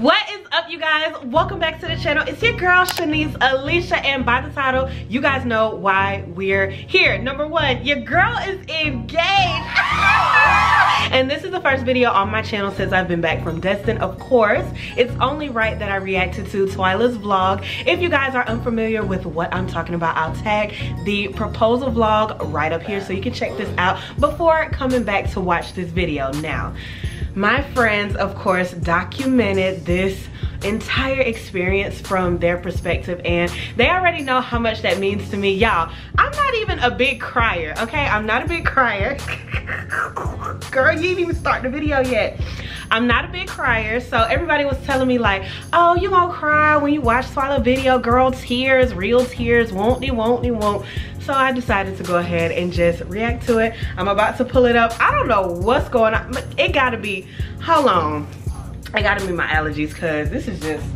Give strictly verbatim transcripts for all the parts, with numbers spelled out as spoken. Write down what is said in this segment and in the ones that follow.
What is up, you guys? Welcome back to the channel. It's your girl Shanice Alisha, and by the title you guys know why we're here. Number one, your girl is engaged. And this is the first video on my channel since I've been back from Destin. Of course, it's only right that I reacted to Twyla's vlog. If you guys are unfamiliar with what I'm talking about, I'll tag the proposal vlog right up here so you can check this out before coming back to watch this video. Now, my friends, of course, documented this entire experience from their perspective, and they already know how much that means to me. Y'all, I'm not even a big crier, okay? I'm not a big crier. Girl, you didn't even start the video yet. I'm not a big crier, so everybody was telling me like, oh, you gonna cry when you watch Twyla video, girl, tears, real tears, won't they, won't they, won't. So I decided to go ahead and just react to it. I'm about to pull it up. I don't know what's going on. It gotta be, hold on. It gotta be my allergies, cause this is just,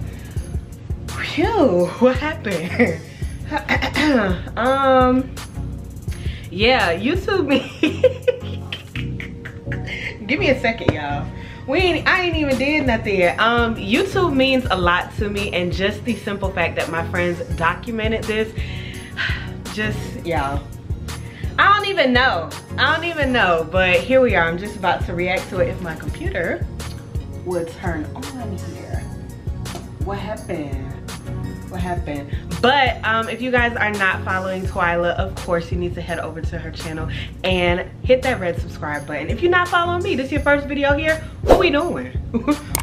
phew, what happened? um, yeah, YouTube me. Give me a second, y'all. We ain't, I ain't even did nothing. Um, YouTube means a lot to me, and just the simple fact that my friends documented this, just, y'all, I don't even know. I don't even know, but here we are. I'm just about to react to it if my computer would turn on here. What happened? What happened? But um, if you guys are not following Twyla, of course, you need to head over to her channel and hit that red subscribe button. If you're not following me, this is your first video here, what we doing?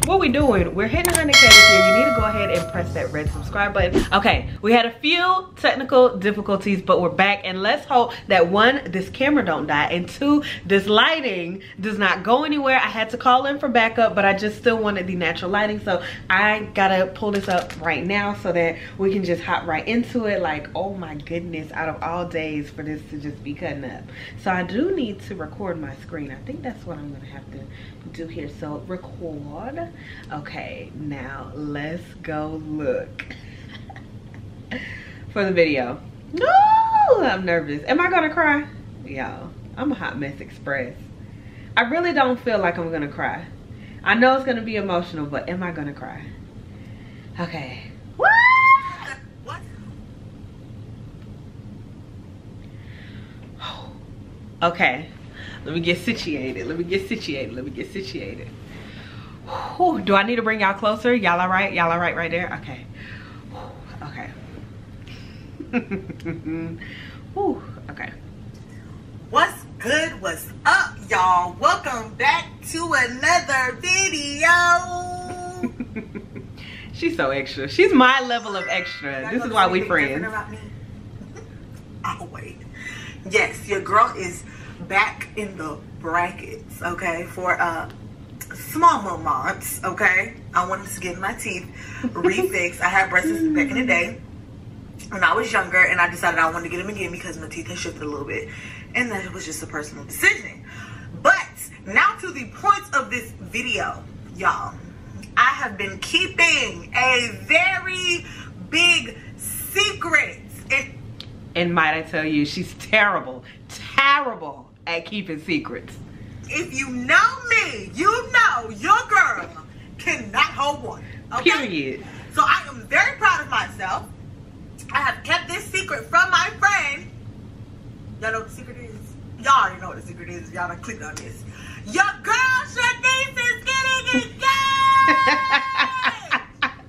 What we doing? We're hitting one hundred K this year. You need to go ahead and press that red subscribe button. Okay, we had a few technical difficulties, but we're back, and let's hope that one, this camera don't die, and two, this lighting does not go anywhere. I had to call in for backup, but I just still wanted the natural lighting, so I gotta pull this up right now so that we can just hop right into it. Like, oh my goodness, out of all days for this to just be cutting up. So I do need to record my screen. I think that's what I'm gonna have to do here. So record. Okay, now let's go look for the video. No, I'm nervous. Am I gonna cry? Y'all, I'm a hot mess express. I really don't feel like I'm gonna cry. I know it's gonna be emotional, but am I gonna cry? Okay. Okay, let me get situated. Let me get situated. Let me get situated. Whew. Do I need to bring y'all closer? Y'all all right? Y'all all right right there? Okay. Whew. Okay. Whew. Okay. What's good? What's up, y'all? Welcome back to another video. She's so extra. She's my level of extra. This is why we friends. I'll wait. Yes, your girl is back in the brackets, okay, for uh, small moments, okay? I wanted to get my teeth refixed. I had braces back in the day when I was younger, and I decided I wanted to get them again because my teeth had shifted a little bit, and that was just a personal decision. But now to the point of this video, y'all. I have been keeping a very big secret. It And might I tell you, she's terrible, terrible at keeping secrets. If you know me, you know your girl cannot hold one. Okay? Period. So I am very proud of myself. I have kept this secret from my friend. Y'all know what the secret is? Y'all already know what the secret is. Y'all done clicked on this. Your girl Shanice is getting engaged.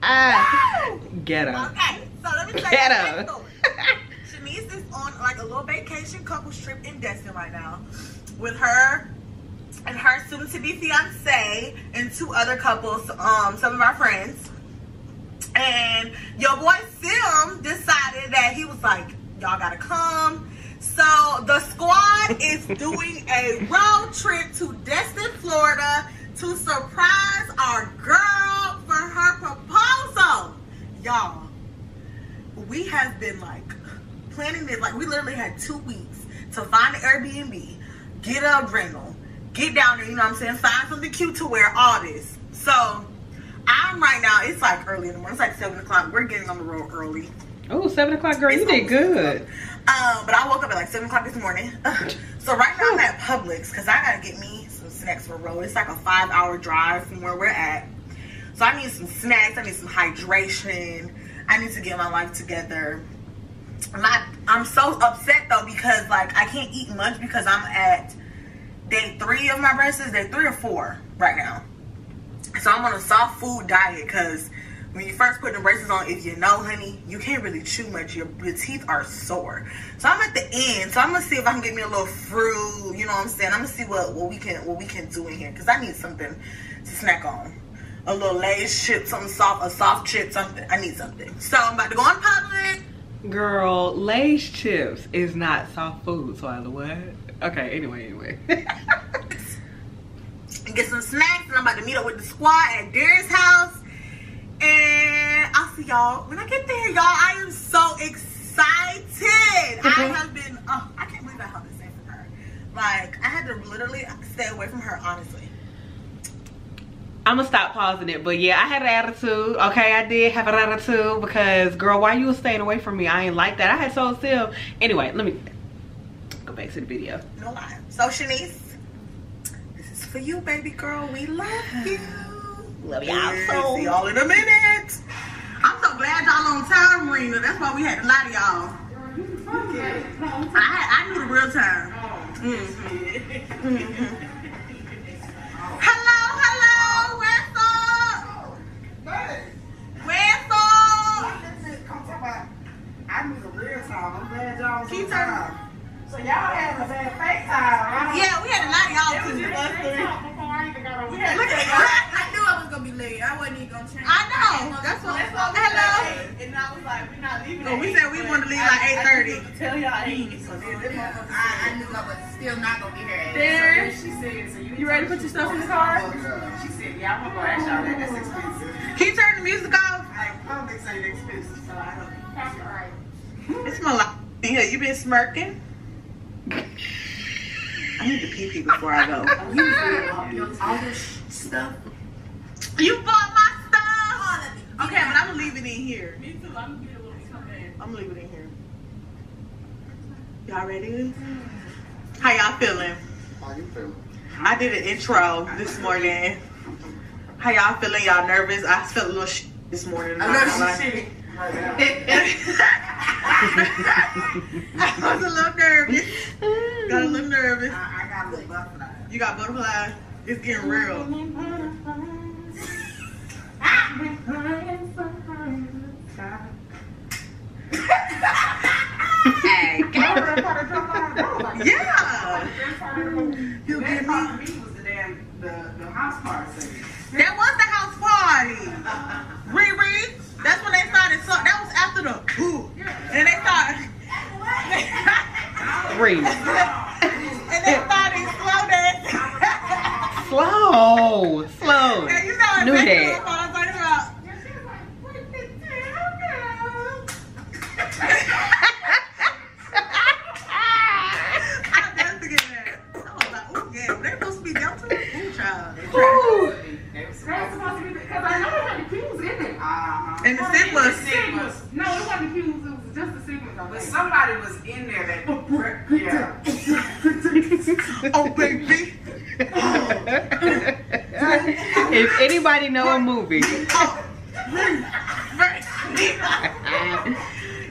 uh, get up. Okay, so let me tell you the story. Is on like a little vacation couple trip in Destin right now with her and her soon-to-be fiance and two other couples, um some of our friends, and your boy Sim decided that he was like, y'all gotta come. So the squad is doing a road trip to Destin, Florida to surprise our girl for her proposal. Y'all, we have been like planning this, like we literally had two weeks to find an Airbnb, get a rental, get down there, you know what I'm saying, find something cute to wear, all this. So I'm right now, it's like early in the morning, it's like seven o'clock, we're getting on the road early. Oh, seven o'clock, girl, it's, you did good. Um, but I woke up at like seven o'clock this morning. So right now I'm at Publix because I gotta get me some snacks for the road. It's like a five hour drive from where we're at. So I need some snacks, I need some hydration, I need to get my life together. My, I'm so upset though, because like I can't eat much because I'm at day three of my breast is day three or four right now. So I'm on a soft food diet, because when you first put the braces on, if you know, honey, you can't really chew much. Your, your teeth are sore. So I'm at the end. So I'm gonna see if I can get me a little fruit. You know what I'm saying? I'm gonna see what, what we can what we can do in here, because I need something to snack on. A little Lay's chip, something soft, a soft chip, something. I need something. So I'm about to go on Publix. Girl, Lay's chips is not soft food. So I what? Okay. Anyway, anyway. Get some snacks, and I'm about to meet up with the squad at Darius' house. And I'll see y'all when I get there, y'all. I am so excited. I have been, oh, I can't believe I held this in from her. Like, I had to literally stay away from her, honestly. I'm gonna stop pausing it, but yeah, I had an attitude, okay? I did have an attitude because, girl, why you was staying away from me? I ain't like that. I had so still. Anyway, let me go back to the video. No lie. So, Shanice, this is for you, baby girl. We love you. Love y'all. So see y'all in a minute. I'm so glad y'all on time, Marina. That's why we had a lot of y'all. Yeah. I, I knew the real time. Mm-hmm. Mm-hmm. Hello, hello. Where's up? Where's up? I knew the real time. I'm glad y'all was on time. So y'all had a bad FaceTime. Yeah, we had a lot of y'all too. We had look at that. I was gonna be late. I wasn't even gonna change. I know. I that's what. That's what we hello. Said, and I was like, we're not leaving. No, we said we wanted to leave like eight thirty. Tell y'all I didn't get so I knew I was still not gonna be here. At there. So she said, so you, you ready to put your stuff in the car? She said, yeah, I'm gonna go ask y'all that. That's expensive. Can you turn the music off? I don't think so. It's expensive, so I don't. That's all right. It's my life. Yeah, you been smirking. I need to pee pee before I go. You said all this stuff. You bought my stuff! Okay, yeah. But I'm gonna leave it in here. Me too, I'm gonna leave it when we come back. I'm gonna leave it in here. Y'all ready? How y'all feeling? How you feeling? I did an intro this morning. How y'all feeling? Y'all nervous? I felt a little sh this morning. I was shitty. I was a little nervous. Got a little nervous. I, I got a little butterfly. You got butterfly? It's getting real. Hey, yeah. You get me. That was the house party. Riri, that's when they started. So that was after the ooh, and they started. Three. And they started slow dance. Slow, slow. And you know, knew that. And the signals. signals. No, it wasn't the signals. It was just the signals. But somebody was in there that. Yeah. Oh, baby. Oh. If anybody know a movie. Oh.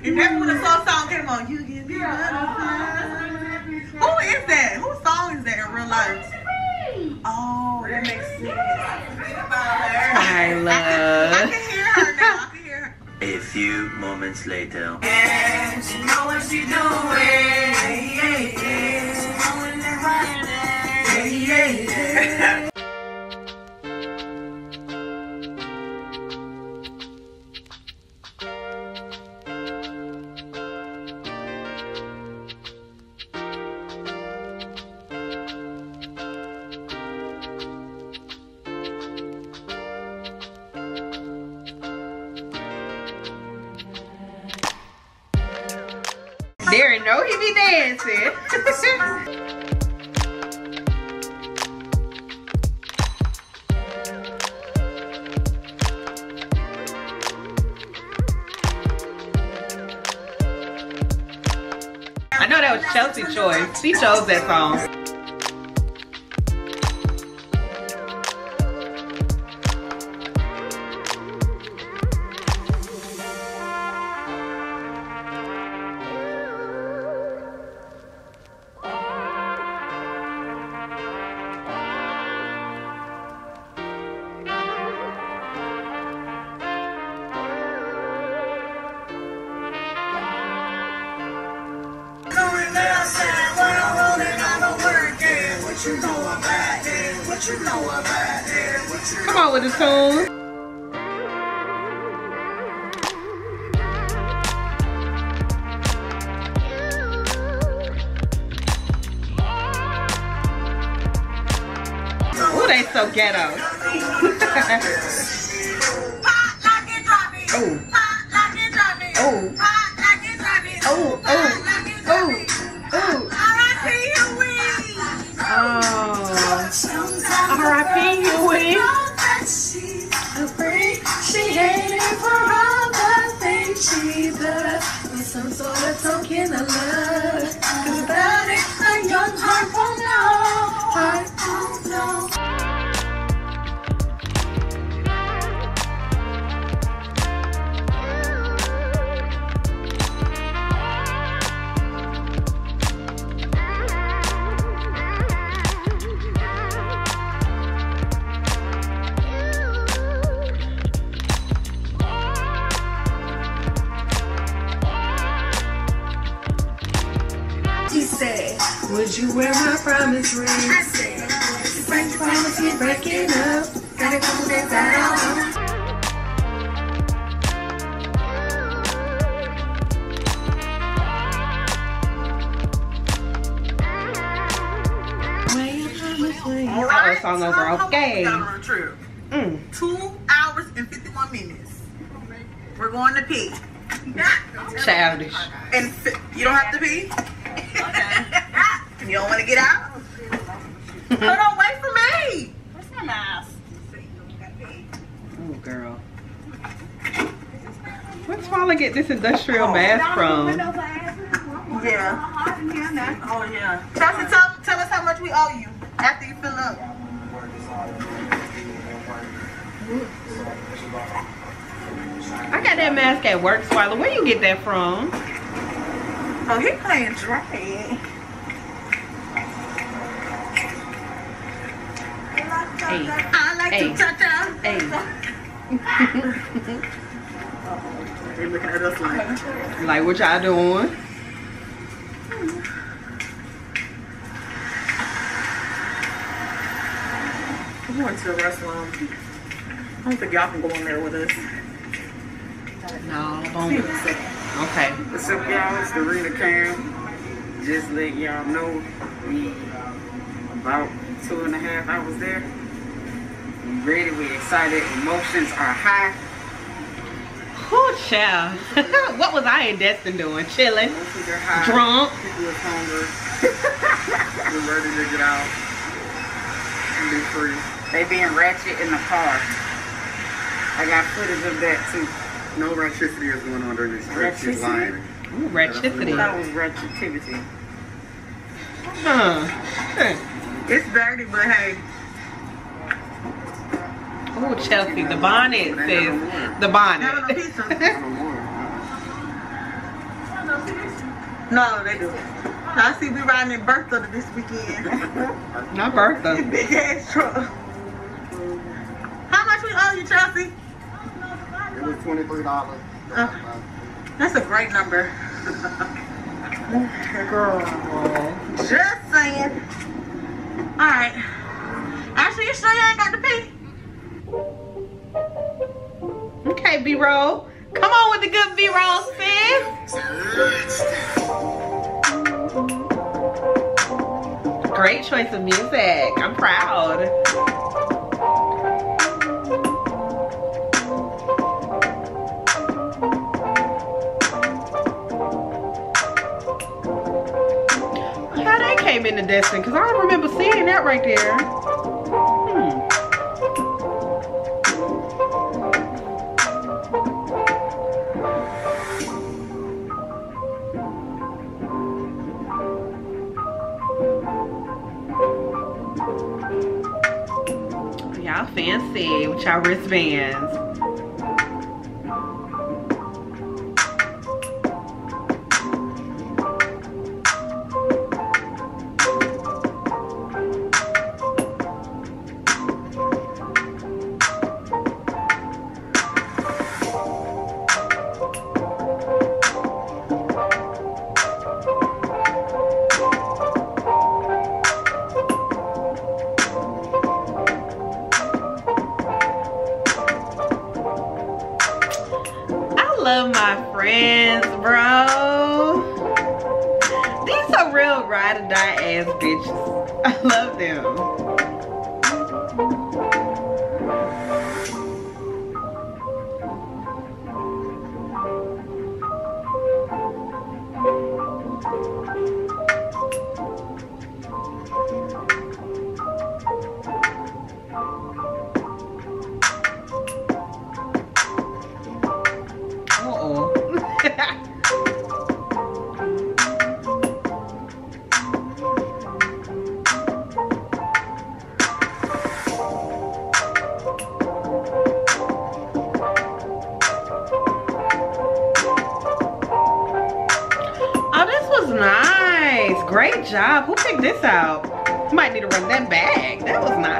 If that's when the soul song came on, you give me a butterfly. Who is that? Whose song is that in real life? Oh, that makes sense. Twyla. I, I can hear her now. I can hear her. A few moments later. Yeah, she know what she doing. Yeah, yeah, yeah. She knowin' that right now. Yeah, yeah, yeah. Darren know he be dancing. I know that was Chelsea's choice. She chose that song. What you know about it? What you know about it? What you know? Come on with the tune. Oh, they so ghetto. Oh. Oh. Oh. Oh. Token of love, cause about it, a young heart won't know, heart won't Would you wear my promise ring? I said, you break your promise, you're breaking up. Gotta come back down. All right, it's all over. Okay. Mm. Two hours and fifty-one minutes. We're going to pee. Childish. And you don't have to pee. You don't want to get out? Hold on, wait for me. What's that mask? Oh, girl. Where's Twyla get this industrial oh, mask from? Yeah. Oh, yeah. Chelsea, tell, tell us how much we owe you after you fill up. I got that mask at work, Twyla. Where you get that from? Oh, he playing drag. Hey. I like hey. to touch out. Hey. Uh-oh. They looking at us like, like what y'all doing? I'm going to a restaurant. I don't think y'all can go in there with us. No, don't. Okay. What's up, y'all? It's the Rena Cam. Just let y'all know we about two and a half hours there. We ready, we excited, emotions are high. Oh, child. What was I and Destin doing? Chilling. Emotions are high. Drunk. People are hungry. We're ready to get out and be free. They being ratchet in the car. I got footage of that too. No ratcheticity is going on during this trip. She's lying. Ooh, ratcheticity. That was ratchetivity. Huh. Huh. It's dirty, but hey. Oh, Chelsea, the bonnet says the bonnet. No, they do. I see we riding in Bertha this weekend. Not Bertha. Big ass truck. How much we owe you, Chelsea? It was twenty-three dollars. Uh, that's a great number. Girl. Just saying. Alright. Actually, you sure you ain't got to pee? Okay, B-roll. Come on with the good B-roll, sis. Great choice of music. I'm proud. How they came into Destin? Because I don't remember seeing that right there. Fancy with y'all wristbands. them dyed ass bitches. I love them. Uh-oh. Great job. Who picked this out? Might need to run that back. That was nice.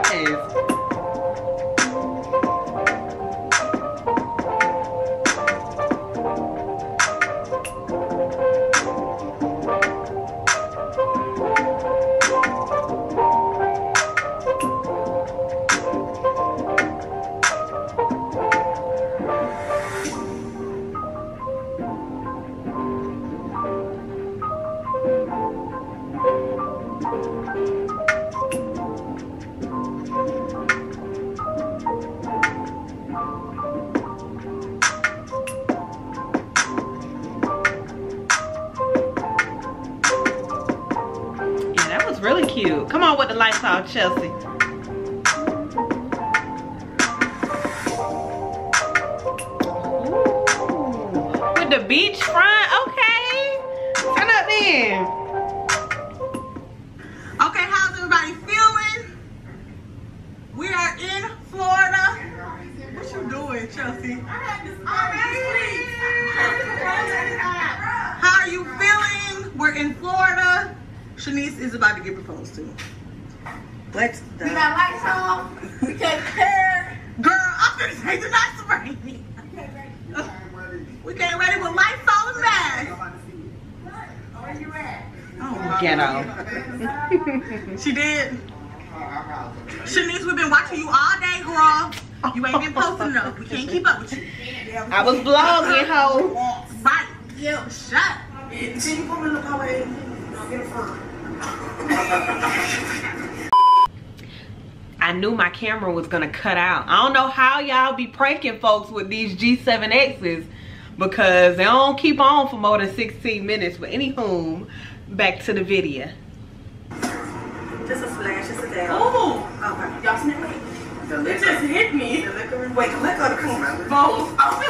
Really cute. Come on with the lights out, Chelsea. Ooh, with the beach front, okay. Turn up then. Okay, how's everybody feeling? We are in Florida. What you doing, Chelsea? I had this already. How are you feeling? We're in Florida. Shanice is about to get proposed to. Let's do We got lights on. We can't prepare. Girl, I'm gonna say the night's raining. We can't ready. We can't ready with lights all and masks. Where you at? Oh, get out. She did? Shanice, we've been watching you all day, girl. You ain't been posting enough. We can't keep up with you. I was blogging, ho. Right. Yeah, shut up. Can you come in the hallway? I knew my camera was gonna cut out. I don't know how y'all be pranking folks with these G seven X's because they don't keep on for more than sixteen minutes. But anywho, back to the video. Just a splash, just a down. Oh, okay. Y'all sniff it? The liquor just hit me. The liquor. Wait, the liquor or the poom? Both. Oh.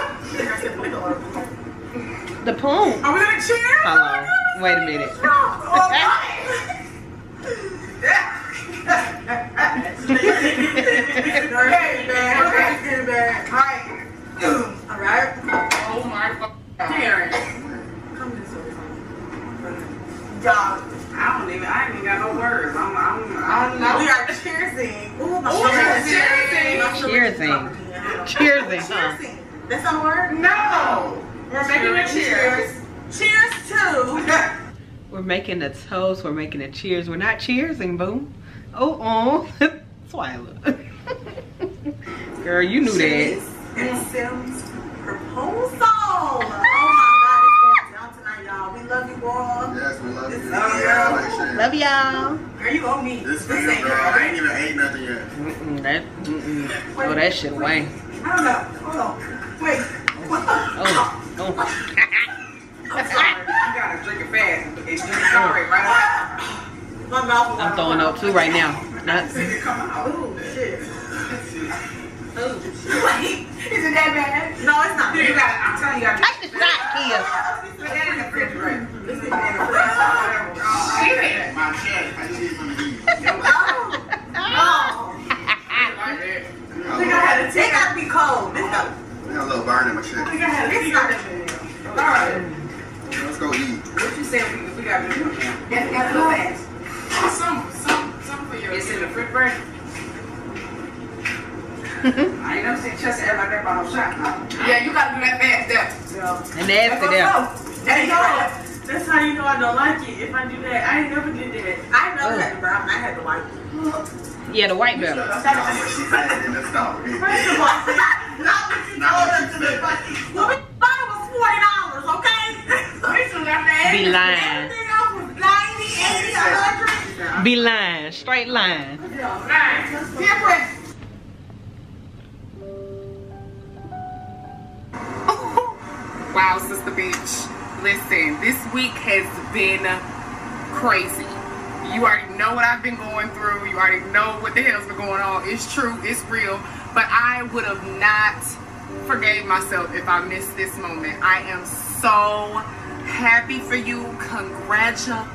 The poom. Are we gonna cheer? Hello. Wait a minute. Alright. Oh my fucking god. Come this way. Y'all, I don't even I ain't even got no words. I'm I'm I don't know. We are cheersing. Ooh, my cheersing. Cheersing. Cheersing. Cheersing. That's not a word? No. We're making a cheers. Cheers to. We're making a toast. We're making a cheers. We're not cheersing, boom. Oh, oh, Twyla. Girl, you knew Cheese that. And Sim's proposal. Oh my God, it's going down tonight, y'all. We love you all. Yes, we love this you. Love y'all. Love y'all. Girl, you owe me. This, this ain't girl. I ain't even ate nothing yet. Mm-mm, that. Mm-mm. Wait, oh, that shit went. I don't know. Hold on. Wait. Oh. Oh. Oh. I'm sorry, you gotta drink it fast. It's just sorry, right? My mouth I'm throwing up too right now. Not. Oh shit. Oh shit. Is it that bad? No, it's not. You gotta, I'm telling you, I got to not here. Put that in the refrigerator. Shit. My chest, my cheese from the heat. No. No. They gotta, they gotta be cold. They got a little burn in my chest. They gotta be cold. Alright. Let's go eat. What you said we, we got to do? Yeah, we got to go fast. Some, some, some for your. It's in the fruit break. I ain't never seen Chelsea ever like that by no shot. Yeah, you got to do that fast there. Yeah. And after that. There you go. That's how you know I don't like it. If I do that, I ain't never did that. I never oh. had the brown. I had the white. Yeah, the white belt. That's what she said in the store. First of all, not what you told us to the fucking. Well, we thought it was forty dollars, okay? Be lying. Everything else was ninety. Be lying, straight line. Wow, sister bitch. Listen, this week has been crazy. You already know what I've been going through. You already know what the hell's been going on. It's true, it's real. But I would have not forgave myself if I missed this moment. I am so happy for you. Congratulations.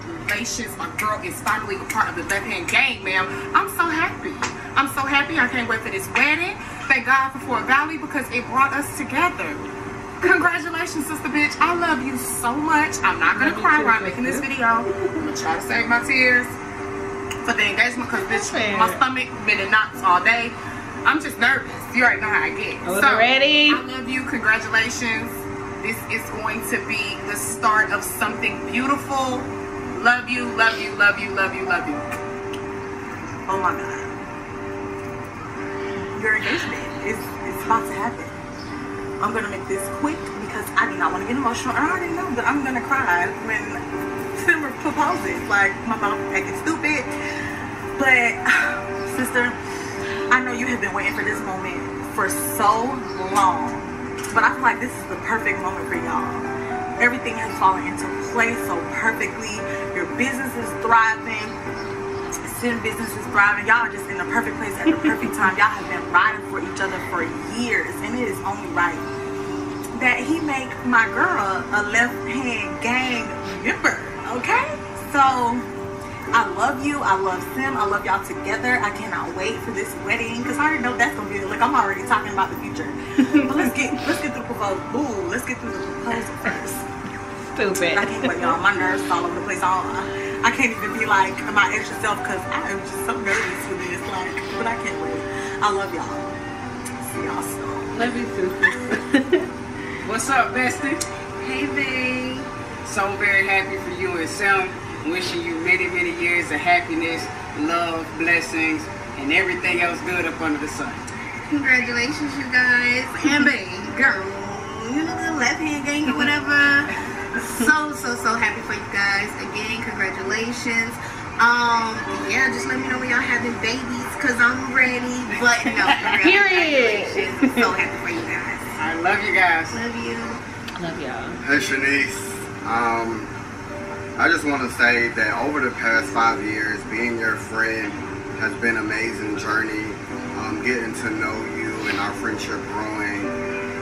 My girl is finally a part of the Left Hand Gang, ma'am. I'm so happy. I'm so happy. I can't wait for this wedding. Thank God for Fort Valley because it brought us together. Congratulations, sister bitch. I love you so much. I'm not gonna cry while I'm making this video. I'm gonna try to save my tears for the engagement because bitch, my stomach been in knots all day. I'm just nervous. You already know how I get. So ready. I love you. Congratulations. This is going to be the start of something beautiful. Love you, love you, love you, love you, love you. Oh my God. Your engagement is it's about to happen. I'm gonna make this quick because I do not want to get emotional. I already know that I'm gonna cry when Tim proposes. Like my mouth acting stupid. But sister, I know you have been waiting for this moment for so long. But I feel like this is the perfect moment for y'all. Everything has fallen into place so perfectly. Your business is thriving. Sim business is thriving. Y'all are just in the perfect place at the perfect time. Y'all have been riding for each other for years, and it is only right that he make my girl a Left Hand Gang member. Okay? So I love you. I love Sim. I love y'all together. I cannot wait for this wedding because I already know that's gonna be like I'm already talking about the future. But let's get let's get through proposal. Ooh, let's get through the proposal first. Stupid. I can't wait, y'all. My nerves all over the place. All. I can't even be like my extra self because I am just so nervous with this. Like, but I can't wait. I love y'all. See y'all soon. Love you too. What's up, Destin? Hey, babe. So very happy for you and Sim. Wishing you many, many years of happiness, love, blessings, and everything else good up under the sun. Congratulations, you guys. And babe, girl, you know the Left Hand Gang or whatever. so so so happy for you guys again. Congratulations. Um yeah, just let me know when y'all having babies because I'm ready. But no, period. I'm so happy for you guys. I love you guys. Love you. Love y'all. Hey Shanice, um I just want to say that over the past five years being your friend has been an amazing journey. Um getting to know you and our friendship growing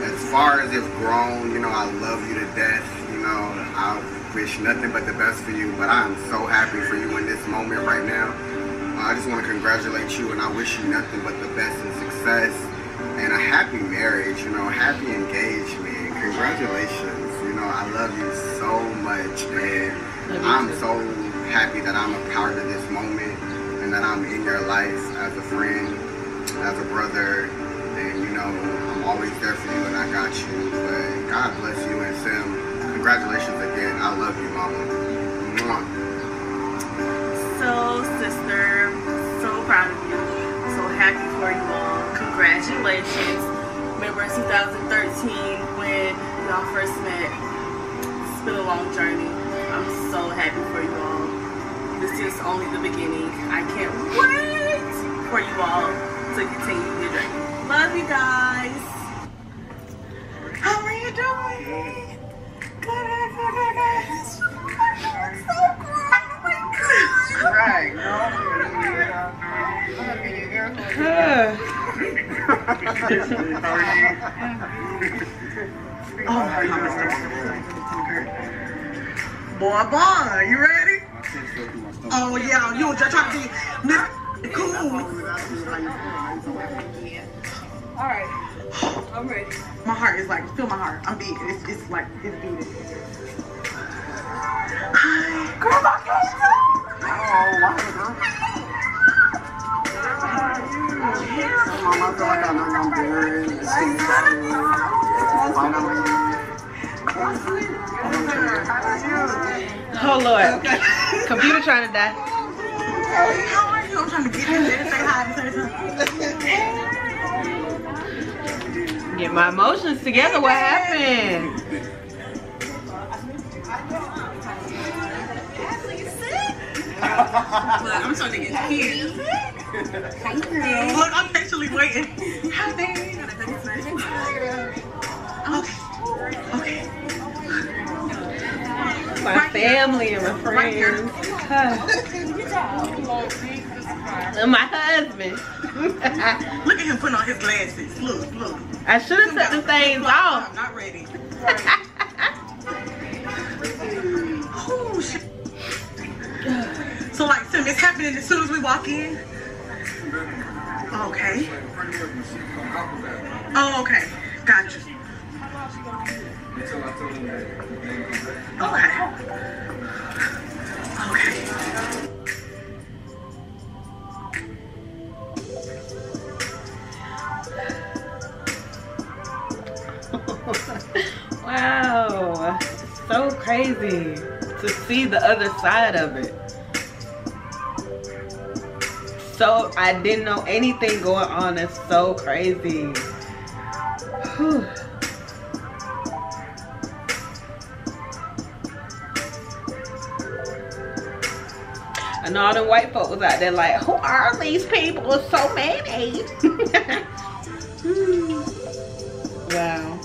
as far as it's grown. You know, I love you to death. You know, I wish nothing but the best for you, but I'm so happy for you in this moment right now. Uh, I just want to congratulate you, and I wish you nothing but the best and success, and a happy marriage, you know, happy engagement. Congratulations. You know, I love you so much, and I'm so happy that I'm a part of this moment, and that I'm in your life as a friend, as a brother, and, you know, I'm always there for you, and I got you, but God bless you and Sim. Congratulations again. I love you, mama. Mwah. So, sister, so proud of you. So happy for you all. Congratulations. Remember in two thousand thirteen when y'all first met? It's been a long journey. I'm so happy for you all. This is only the beginning. I can't wait for you all to continue your journey. Love you guys. How are you doing? I'm so proud. Oh my God. Right. Oh my God. Boy, boy, you ready? Oh yeah, you just trying to be now. Cool. All right. I'm ready. My heart is like, feel my heart. I'm beating. It's, it's like, it's beating. Hi. Girl, my kids. Oh, wow, girl. Mama, so I got my mom there. She's coming. Oh, Lord. Computer trying to die. How are you? I'm trying to get in there and say hi. Get my emotions together. What happened? Look, I'm starting to get scared. Hi, girl. Look, I'm actually waiting. Hi, baby. Okay. Okay. My right family here. And my friends. Right and my husband. Look at him putting on his glasses. Look, look. I should have set the things off. I'm not ready. Oh, shit. So, like, Sim, it's happening as soon as we walk in. Okay. Oh, okay. Gotcha. Okay. Okay. Wow, it's so crazy to see the other side of it. So I didn't know anything going on. It's so crazy. Whew. I know all the white folk was out there like, who are these people? It's so many. Wow.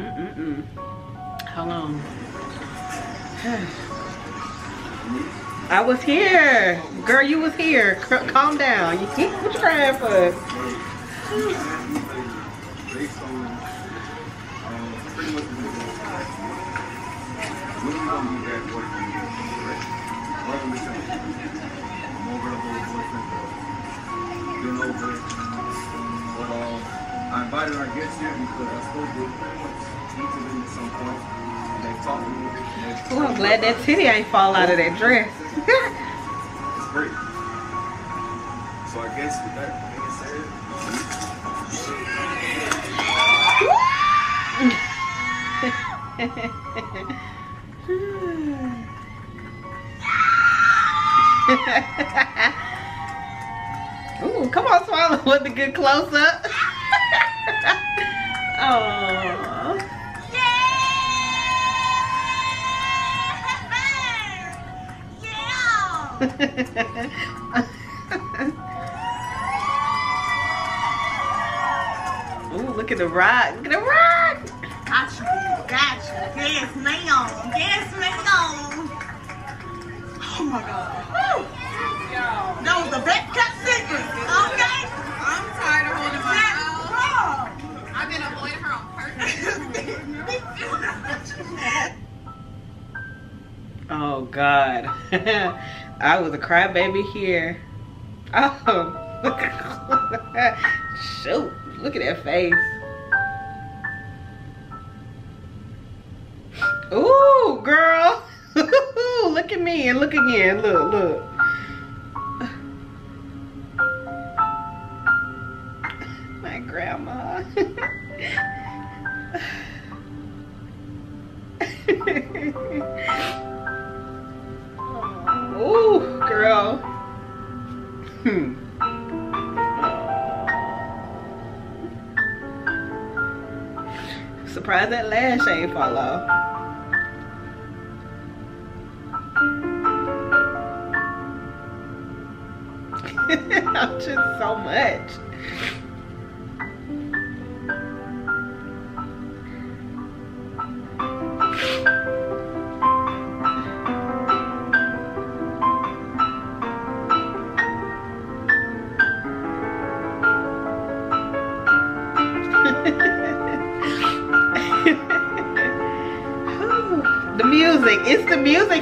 Mm-mm-mm. How long? I was here. Girl, you was here. C calm down. You keep trying for. I invited our guests here because I spoke with each of them at some point. And they talked to me. Oh, I'm glad that titty ain't fall out of that dress. It's great. So I guess with that being said, ooh, come on, Swallow with a good close up. Oh. Yeah! Yeah! Ooh, look at the rock. Look at the rock. Got you. Got you. Yes, ma'am. Yes, ma'am. Oh my God. Woo. That was the best cut secret. Okay. I'm tired of holding my mouth. I'm gonna avoid her on purpose. Oh God. I was a crybaby here. Oh. Shoot. Look at that face. Ooh, girl. Look at me and look again. Look, look. My grandma. Ooh, girl. Hmm. Surprised that lash ain't fall off. I'm just so much.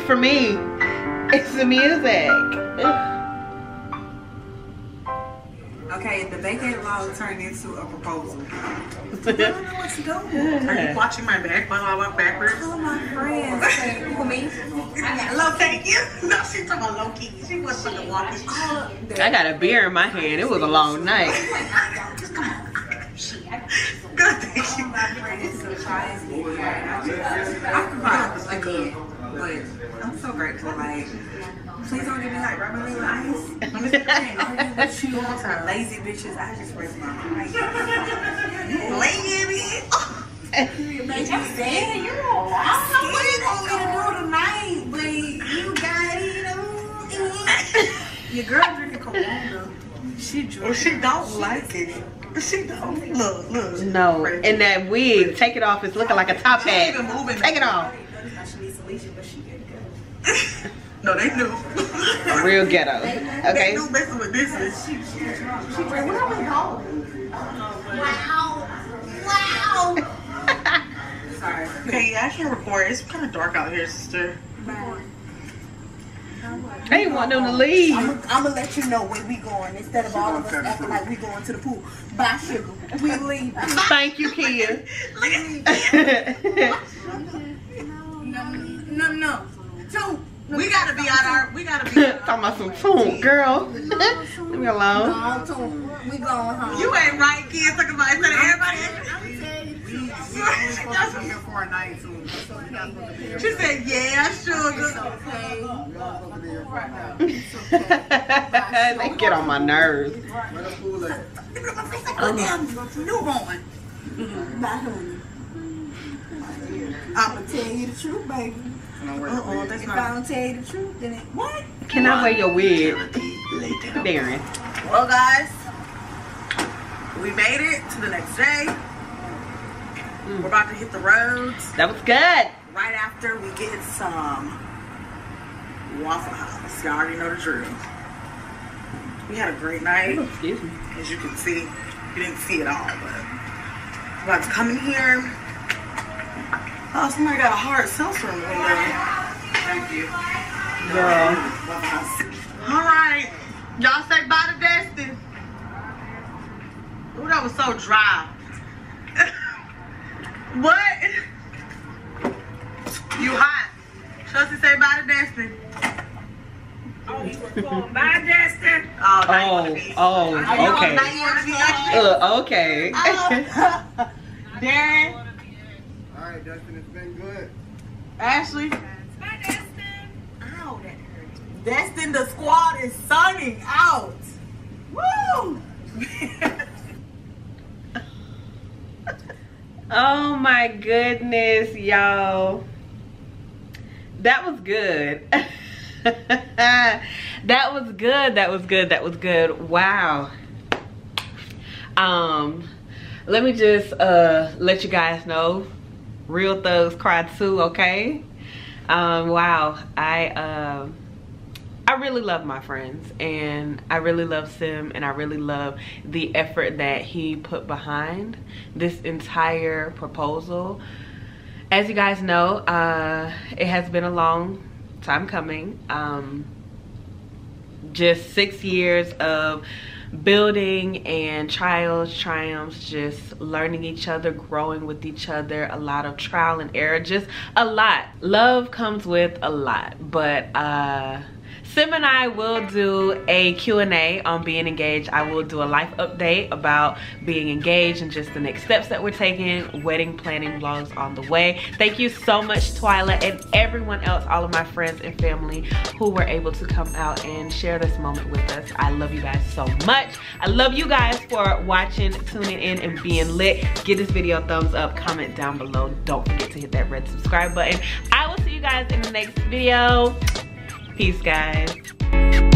for me, it's the music. Okay, the vacate law turned into a proposal. I don't know what to do. Are you watching my back while I walk backwards? Tell my friends. Who, me? I got low thank you. No, she talking about low key. She was fucking walking. I got a beer in my hand. It was a long night. God, thank you. My friends. I cried again, but I'm so grateful. Like, please don't give me like rubber little ice. I'm just playing. I don't even chew on some lazy bitches. I just rest my mind. Laying it. Bitch, I'm saying you all. I don't know what you want me to do tonight, but you got it. Your girl drinking Corona. She drinking. Well, she don't she like it. She don't. Look, look. No. And that wig, take it off. It's looking like a top hat. Take it off. No, they knew. Real ghetto. Okay. They knew messing with this is. She, she, she, she, where are we going? Wow. Wow. Sorry. Okay, I can't record. It's kind of dark out here, sister. Bye. I ain't want them to leave. I'm gonna let you know where we going instead of all of us acting like we going to the pool. Bye, sugar. We leave. Thank you, Kia. Look at No, no, no. Two. We gotta be out our. We gotta be. Out Talking about some food, girl. Leave me alone. We going home. You ain't right, kid. Talking about instead of everybody. That's what we're here for a night too. She said, "Yeah, sugar." They get on my nerves. Oh, newborn. By who? I'ma tell you the truth, baby. Uh-oh, that's if not... I don't tell you the truth, then it... What? Can I wear your wig? Darren. Well, guys, we made it to the next day. Mm. We're about to hit the roads. That was good. Right after we get some Waffle House. Y'all already know the drill. We had a great night. Oh, excuse me. As you can see, you didn't see it all, but I'm about to come in here. Oh, somebody got a hard seltzer in the window. Thank you. Girl. All right. Y'all say bye to Destin. Ooh, that was so dry. What? You hot. Chelsea say bye to Destin. Oh, you were going bye, Destin. Oh, oh, be. oh okay. Uh, okay. Oh. Darren. Alright, Destin, it's been good. Ashley. Bye, Destin. Ow, that hurts. Destin, the squad is sunning out. Woo! Oh my goodness, y'all. That was good. That was good. That was good. That was good. Wow. Um, let me just uh let you guys know. Real thugs cry too, okay? Um, wow, I uh, I really love my friends, and I really love Sim, and I really love the effort that he put behind this entire proposal. As you guys know, uh, it has been a long time coming. Um, just six years of building and trials, triumphs, just learning each other, growing with each other, a lot of trial and error, just a lot. Love comes with a lot, but uh Sim and I will do a Q and A on being engaged. I will do a life update about being engaged and just the next steps that we're taking, wedding planning vlogs on the way. Thank you so much, Twyla, and everyone else, all of my friends and family who were able to come out and share this moment with us. I love you guys so much. I love you guys for watching, tuning in, and being lit. Give this video a thumbs up, comment down below. Don't forget to hit that red subscribe button. I will see you guys in the next video. Peace, guys.